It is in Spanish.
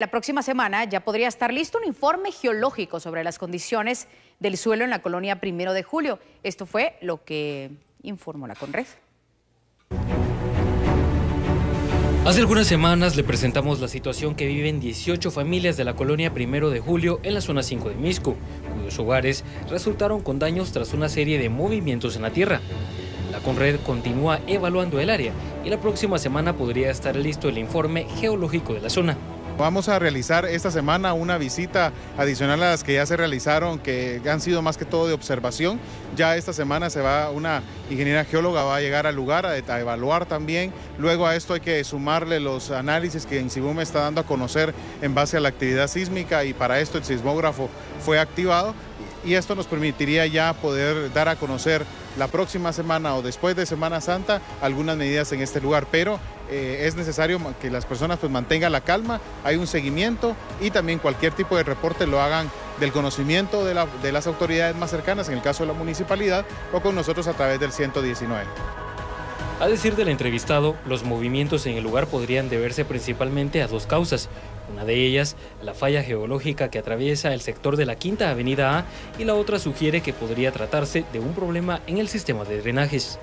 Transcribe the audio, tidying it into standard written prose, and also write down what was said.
La próxima semana ya podría estar listo un informe geológico sobre las condiciones del suelo en la colonia Primero de Julio. Esto fue lo que informó la CONRED. Hace algunas semanas le presentamos la situación que viven 18 familias de la colonia Primero de Julio en la zona 5 de Misco, cuyos hogares resultaron con daños tras una serie de movimientos en la tierra. La CONRED continúa evaluando el área y la próxima semana podría estar listo el informe geológico de la zona. Vamos a realizar esta semana una visita adicional a las que ya se realizaron, que han sido más que todo de observación. Ya esta semana se va una ingeniera geóloga, va a llegar al lugar a evaluar también. Luego a esto hay que sumarle los análisis que INSIVUMEH está dando a conocer en base a la actividad sísmica, y para esto el sismógrafo fue activado. Y esto nos permitiría ya poder dar a conocer la próxima semana o después de Semana Santa algunas medidas en este lugar, pero es necesario que las personas pues mantengan la calma, hay un seguimiento y también cualquier tipo de reporte lo hagan del conocimiento de las autoridades más cercanas, en el caso de la municipalidad, o con nosotros a través del 119. A decir del entrevistado, los movimientos en el lugar podrían deberse principalmente a dos causas. Una de ellas, la falla geológica que atraviesa el sector de la Quinta Avenida A, y la otra sugiere que podría tratarse de un problema en el sistema de drenajes.